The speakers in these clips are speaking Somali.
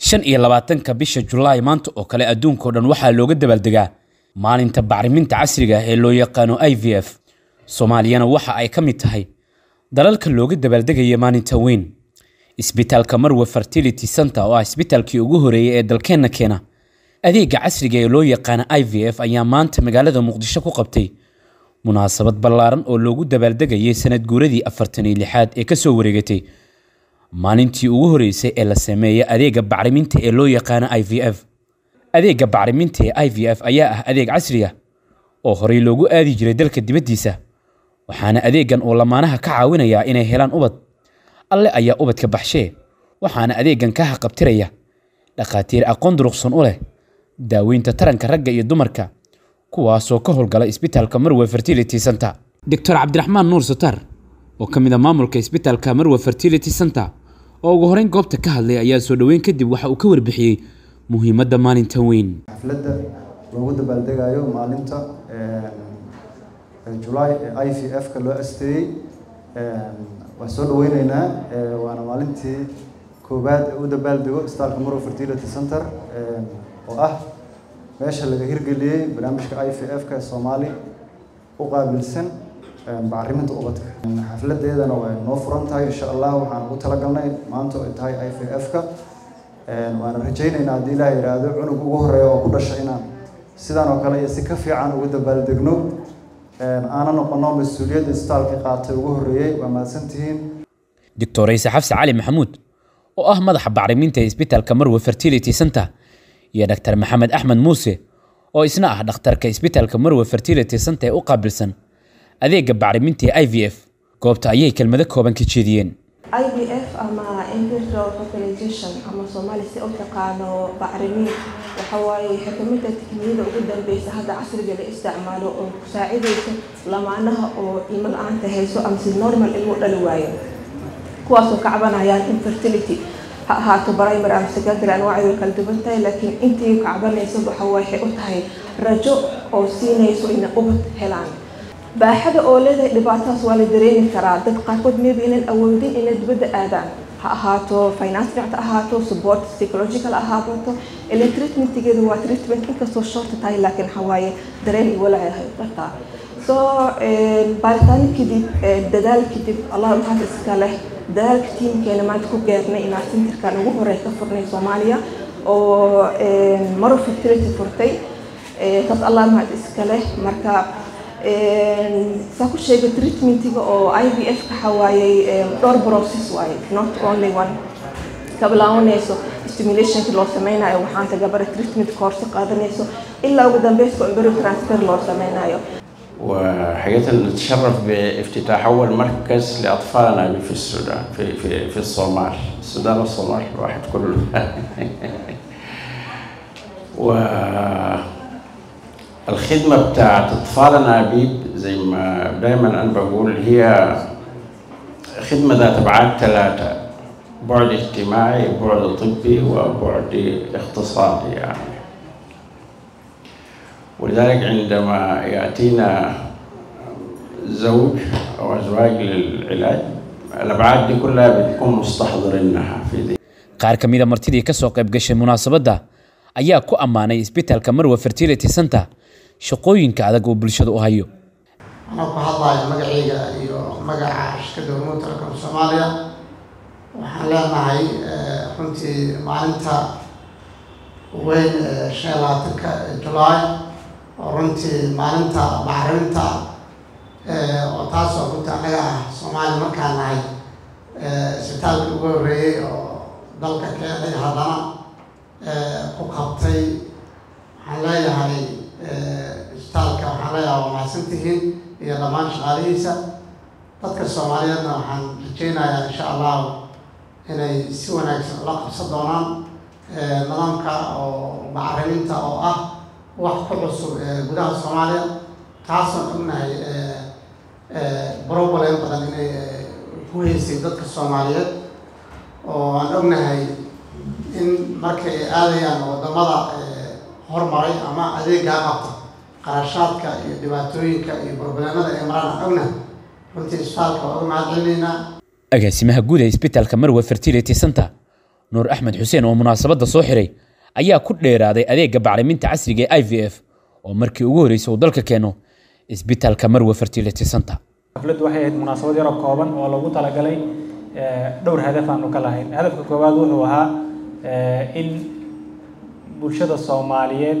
25 bisha Julaay maanta oo kale adduunka oo dhan waxaa looga dabaaldegaa maalinta bacriminta casriga ee loo yaqaano IVF. Soomaaliyana waxa ay ka mid tahay dalalka looga dabaaldegayo maalinta weyn. Isbitaalka Marwo Fertility Center oo ah isbitaalkii ugu horeeyay ee dalkeenna keena adeega casriga ee loo yaqaano IVF ayaa maanta magaalada Muqdisho ku qabtay munaasabad ballaaran oo loogu dabaaldegayay sanad guuradii 46aad ee ka soo wareegatay maalintii ugu horeysay ee la sameeyay adeega bacriminta ee loo yaqaano IVF. adeega bacriminta ee IVF ayaa ah adeeg casri ah oo horey loogu aadi jiray dalka dibaddiisa, waxaana adeegan oo lamaanaha ka caawinaya inay helaan ubad. alle ayaa ubadka baxshee, waxaana adeegan ka haqabtiraya dhaqaatiir aqoon durugsan u leh daaweynta taranka ragga iyo dumarka kuwaasoo ka howlgala isbitaalka Marwo Fertility Center. Dr Cabdiraxmaan Nuur Satar oo ka mid ah maamulka isbitaalka Marwo Fertility Center oo ugu horeyn goobta ka hadlay ayaa soo dhaweyn kadib waxa uu ka warbixiyay muhiimadda maalinta weyn. xafladda loogu dabaaldegayo maalinta July IVF ka loo asteeyay waan soo dhaweynaynaa, waana maalintii koobaad ee u dabaaldego isbitaalka Marwo Fertility Center oo ah meesha laga hirgeliyay barnaamijka IVF ka Soomaali u qaabilsan bacriminta ubadka. xafladeedana way noo furan tahay insha Allah, waxaan u talagalnay maanta oo tahay IVF ka waana rajaynaynaa haddii Ilaahay yiraahdo cunug ugu horeeya oo ku dhashay inaan sidan oo kale si ka fiican ugu dabaaldegno aanan noqono mas'uuliyadda isbitaalka qaatay ugu horeeyay. waa mahadsantihiin. dr Saxafs Ali Mahmud oo ah madaxa bacriminta isbitaalka Marwo Fertility Center يا دكتور محمد أحمد موسى أو إسناء دكتور كإسبيتال كمروة فرتيلتي سنتي أو قابلسن أذي جبعري منتي IVF قوبت أيه كلمة ذكوا بنك تشيدين IVF أما إنفيرتو فيرتيليشن أما سومالي سأتقانو بعرمين وحواي حكمة تكنيل وجدا بيس هذا عصر جل استعماله وساعده لما أنها أو إيمان عن تهيسو أمس نورمال المرة الواية كواسو كعبنا عيال إنفيرتيليتي هاتو براي مرة أمسكات الأنواع والكلدبنتاي لكن أنتي كعبنا يسوب حوايحي أوتهاي رجوع أو سينا يسوي إن أبت هلان بأحد أولاد لبعتها سوال درين كرا دقة كود مبين الأولين إن تبدأ آدم هاتو فاينانس هاتو سبورت سيكولوجيكال هاتو اللي تريتمنت تجد هو تريتمنت إنك سو شرط تاي لكن حوايح درين ولا هاي بتاع سو بارتان كدي دال كدي الله يرحمه سكاله دال كتيم كلمات كوجرنا إن عشان تركنا وهريك فرني سوماليا أو مرة في الثلاثة فرتي تطلع الله مهد إسكاله مركب ساكو شيء بالتريتمنت أو IVF كحواي دور بروسيس واي not only one قبل أونيسو stimulation في لوسمينا أو حان تجبر التريتمنت كورس قاعد نيسو إلا وقدام بيسكو إمبريو ترانسفير لوسمينا يو. وحقيقة نتشرف بافتتاح أول مركز لأطفالنا في السودان في الصومال، السودان والصومال واحد كله. والخدمة بتاعت أطفالنا بيب زي ما دايما أنا بقول هي خدمة ذات أبعاد ثلاثة: بعد اجتماعي، بعد طبي، وبعد اقتصادي يعني. ولذلك عندما يأتينا زوج أو أزواج للعلاج الأبعاد دي كلها بتكون مستحضرينها في ذي. قار كميدا مرتدي كسوق بقش المناسبة ده أيا كو أماني إسبيتال كمروة فرتيلتي سنتا شقوين كعدق وبلشد أوهايو. أنا كهضاي مقعيقة أيوه مقع شكد وموتر كم سوماليا وحلا معي كنتي معلمتها وين 25 July runtii maalinta bacriminta oo taas oo runtii anaga Soomaali markaa nahay isbitaalka ugu horeeyay oo dalka keenay haddana ku qabtay. waxaan leeyahay isbitaalka waxaan leeyahay waa mahadsantihiin iyo dhammaan shaqaalihiisa. dadka Soomaaliyeedna waxaan rajeynayaa insha Allah inay si wanaagsan ula qabsan doonaan nidaamka oo bacriminta oo ah wax ku cusub gudaha Soomaaliya, taasoo ognahay problem badan inay ku haysay dadka Soomaaliyeed oo aan ognahay in marka ay aadayaan wadamada horumaray ama adeega qabta qarashaadka iyo dhibaatooyinka iyo barnaamijyada ay maraan ognahay. runtii isbitaalka oo u mahadcelineynaa agaasimaha guud ee isbitaalka Marwo Fertility Center nuur axmed xuseen oo munaasabada soo xiray ayaa ku dheeraaday adeega bacriminta casriga ee IVF oo markii ugu horeysay uu dalka keeno isbitaalka Marwo Fertility Center. Xafladdu waxay ahayd munaasabad yar oo kooban oo lagu talagalay dhowr hadaf aanu ka lahayn. Hadafka koowaad wuxuu ahaa in bulshada Soomaaliyeed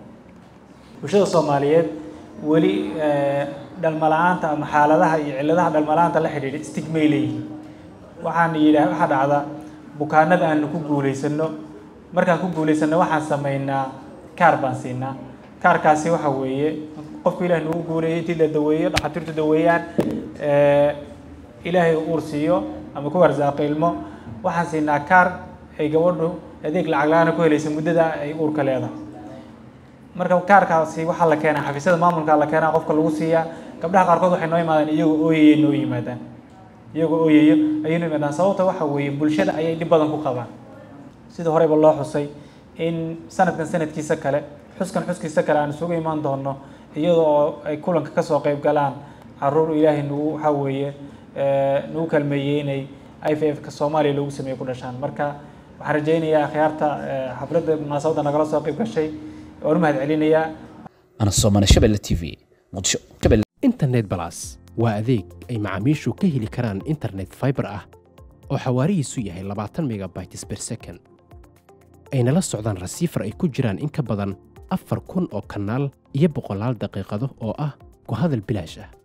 bulshada Soomaaliyeed wali dhalmalaanta ama xaaladaha iyo ciladaha dhalmalaanta la xiriira stigmaylay waxaan yiraahdaa waxa dhacda bukaanada aan ku guuleysano marka ku guuleysano waxaan sameeynaa kaarbansiina kaarkaasi waxa weeye qofkii ilaahay uu guuleeyay tii la daweeyay dhaxtirtu daweeyaan ilaahay uu ursiyo ama ku warsaaqay ilmo waxaan siinaa kaar ay gabadhu adeeg lacag la'aan ku helaysay muddada ay uurka leedahay marka kaarkaasi waxa la keenay xafiisyada maamulka la keenay qofka lagu siiya gabdhaha qaarkood waxay noo yimaadaan iyagoo ooyeeyo sababta waxa weeye bulshada ayay dhib badan ku qabaan sida horeyba loo xusay in sanadkan sanadkiisa kale xuskan xuskiisa kale aan isugu iman doono iyadoo ay kulanka ka soo qayb galaan caruur ilaahay noo waxa weeye noo kalmeeyeenay IVF ka Soomaaliya lagu sameeyo ku dhashaan marka waxaan rajaynayaa akhyaarta xafladda munaasabada nagala soo qayb gashay oo mahad celinaya ana Soomaaliya Shabelle TV muqdisho Shabelle internet plus waa adeeg ay macaamiishu ka heli karaan internet fiber ah oo xawaarihiisu yahay 20 megabytes per second ayna la socdaan receiver ay ku jiraan in ka badan 4000 oo kanaal iyo 100 daqiiqado oo ah ku hadal bilaash ah.